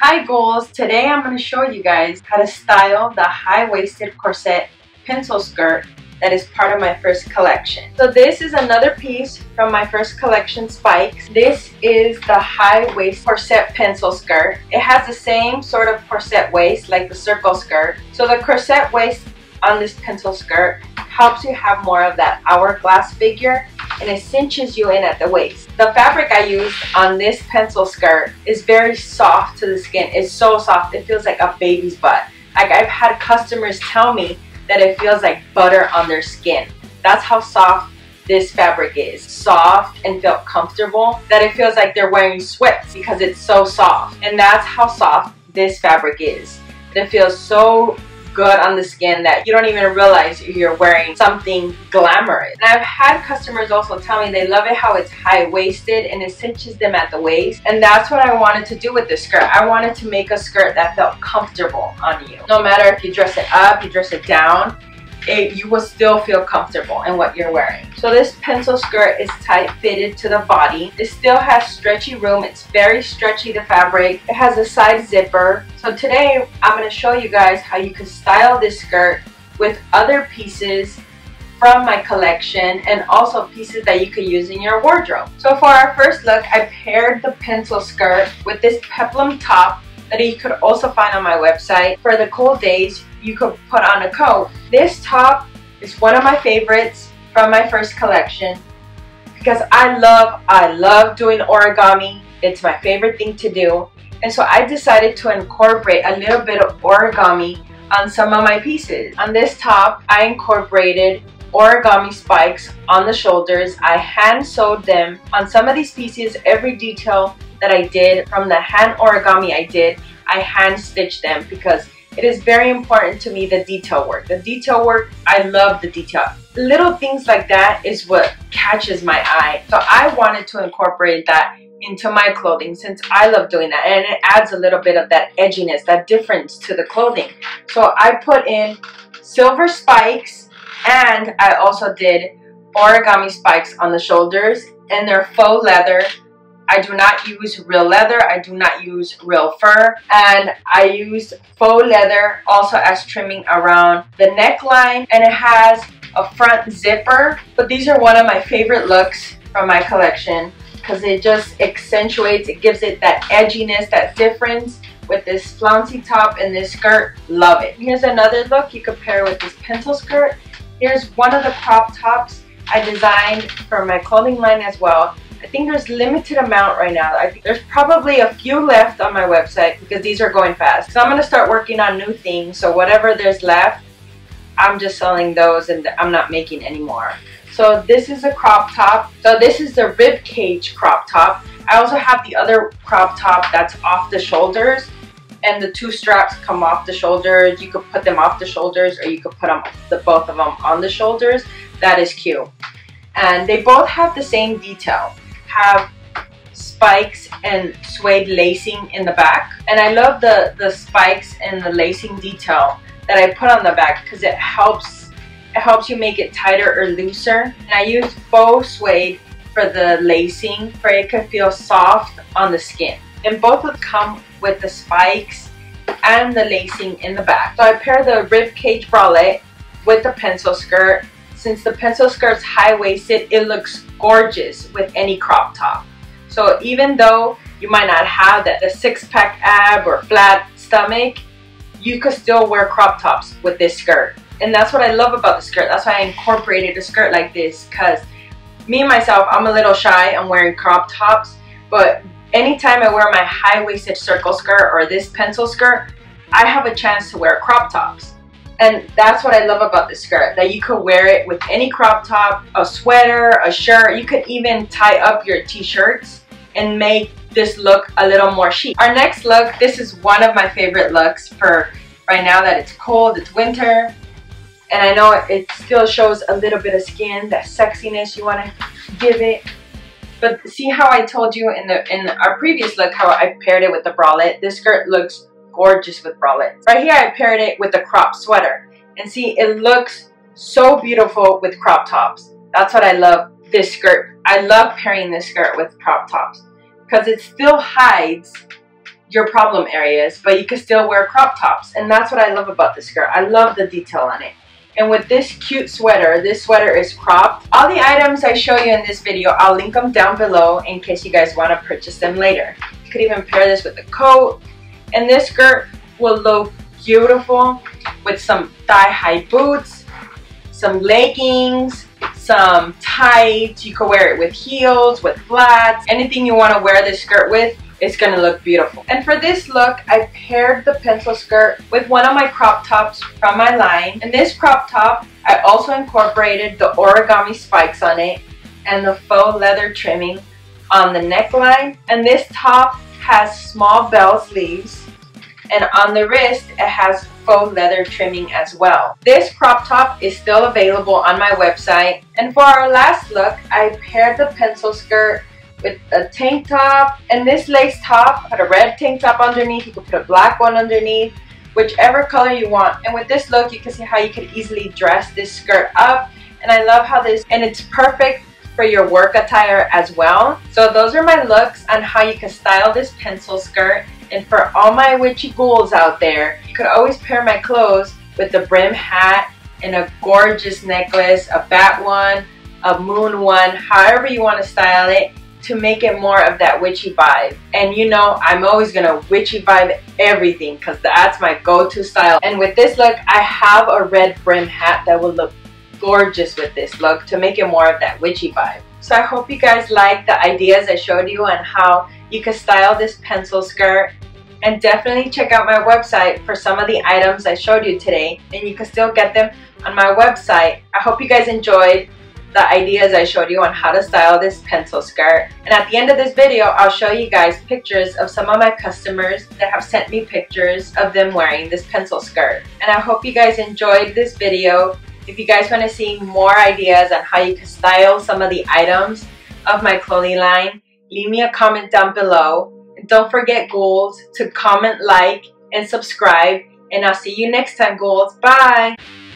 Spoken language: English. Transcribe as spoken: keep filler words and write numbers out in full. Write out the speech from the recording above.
Hi Goals! Today I'm going to show you guys how to style the high-waisted corset pencil skirt that is part of my first collection. So this is another piece from my first collection, Spikes. This is the high-waist corset pencil skirt. It has the same sort of corset waist like the circle skirt. So the corset waist on this pencil skirt helps you have more of that hourglass figure, and it cinches you in at the waist. The fabric I used on this pencil skirt is very soft to the skin. It's so soft, it feels like a baby's butt. Like, I've had customers tell me that it feels like butter on their skin. That's how soft this fabric is. Soft and felt comfortable, that it feels like they're wearing sweats because it's so soft. And that's how soft this fabric is. It feels so good on the skin that you don't even realize you're wearing something glamorous. And I've had customers also tell me they love it how it's high-waisted and it cinches them at the waist, and that's what I wanted to do with this skirt. I wanted to make a skirt that felt comfortable on you. No matter if you dress it up, you dress it down, it, you will still feel comfortable in what you're wearing. So this pencil skirt is tight fitted to the body. It still has stretchy room. It's very stretchy, the fabric. It has a side zipper. So today I'm going to show you guys how you can style this skirt with other pieces from my collection and also pieces that you could use in your wardrobe. So for our first look, I paired the pencil skirt with this peplum top that you could also find on my website. For the cold days, you could put on a coat. This top is one of my favorites from my first collection because I love, I love doing origami. It's my favorite thing to do. And so I decided to incorporate a little bit of origami on some of my pieces. On this top, I incorporated origami spikes on the shoulders. I hand sewed them on some of these pieces. Every detail that I did from the hand origami I did, I hand stitched them because it is very important to me, the detail work. The detail work, I love the detail. Little things like that is what catches my eye. So I wanted to incorporate that into my clothing since I love doing that. And it adds a little bit of that edginess, that difference to the clothing. So I put in silver spikes, and I also did origami spikes on the shoulders, and they're faux leather. I do not use real leather, I do not use real fur, and I used faux leather also as trimming around the neckline, and it has a front zipper. But these are one of my favorite looks from my collection because it just accentuates, it gives it that edginess, that difference with this flouncy top and this skirt. Love it. Here's another look you could pair with this pencil skirt. Here's one of the crop tops I designed for my clothing line as well. I think there's limited amount right now. I think there's probably a few left on my website because these are going fast. So I'm going to start working on new things. So whatever there's left, I'm just selling those and I'm not making any more. So this is a crop top. So this is the rib cage crop top. I also have the other crop top that's off the shoulders, and the two straps come off the shoulders. You could put them off the shoulders, or you could put them, the both of them on the shoulders. That is cute. And they both have the same detail. Have spikes and suede lacing in the back, and I love the the spikes and the lacing detail that I put on the back because it helps it helps you make it tighter or looser. And I used faux suede for the lacing for it to feel soft on the skin, and both would come with the spikes and the lacing in the back. So I pair the rib cage bralette with the pencil skirt. Since the pencil skirt's high-waisted, it looks gorgeous with any crop top. So even though you might not have that the six-pack ab or flat stomach, you could still wear crop tops with this skirt. And that's what I love about the skirt. That's why I incorporated a skirt like this, because me myself, I'm a little shy. I'm wearing crop tops, but anytime I wear my high-waisted circle skirt or this pencil skirt, I have a chance to wear crop tops. And that's what I love about this skirt, that you could wear it with any crop top, a sweater, a shirt. You could even tie up your t-shirts and make this look a little more chic. Our next look, this is one of my favorite looks for right now that it's cold, it's winter. And I know it still shows a little bit of skin, that sexiness you want to give it. But see how I told you in, the, in our previous look how I paired it with the bralette? This skirt looks gorgeous with bralettes. Right here I paired it with a crop sweater, and see, it looks so beautiful with crop tops. That's what I love this skirt. I love pairing this skirt with crop tops because it still hides your problem areas, but you can still wear crop tops, and that's what I love about this skirt. I love the detail on it. And with this cute sweater, this sweater is cropped. All the items I show you in this video, I'll link them down below in case you guys want to purchase them later. You could even pair this with a coat, and this skirt will look beautiful with some thigh-high boots, some leggings, some tights. You could wear it with heels, with flats, anything you want to wear this skirt with. It's going to look beautiful. And for this look, I paired the pencil skirt with one of my crop tops from my line. In this crop top, I also incorporated the origami spikes on it and the faux leather trimming on the neckline. And this top has small bell sleeves, and on the wrist, it has faux leather trimming as well. This crop top is still available on my website. And for our last look, I paired the pencil skirt with a tank top, and this lace top, put a red tank top underneath, you could put a black one underneath, whichever color you want. And with this look, you can see how you could easily dress this skirt up, and I love how this, and it's perfect for your work attire as well. So those are my looks on how you can style this pencil skirt. And for all my witchy ghouls out there, you could always pair my clothes with the brim hat and a gorgeous necklace, a bat one, a moon one, however you want to style it, to make it more of that witchy vibe. And you know, I'm always gonna witchy vibe everything because that's my go-to style. And with this look, I have a red brim hat that will look gorgeous with this look to make it more of that witchy vibe. So I hope you guys like the ideas I showed you on how you can style this pencil skirt. And definitely check out my website for some of the items I showed you today, and you can still get them on my website. I hope you guys enjoyed the ideas I showed you on how to style this pencil skirt. And at the end of this video, I'll show you guys pictures of some of my customers that have sent me pictures of them wearing this pencil skirt. And I hope you guys enjoyed this video. If you guys want to see more ideas on how you can style some of the items of my clothing line, leave me a comment down below. And don't forget, ghouls, to comment, like, and subscribe. And I'll see you next time, ghouls. Bye!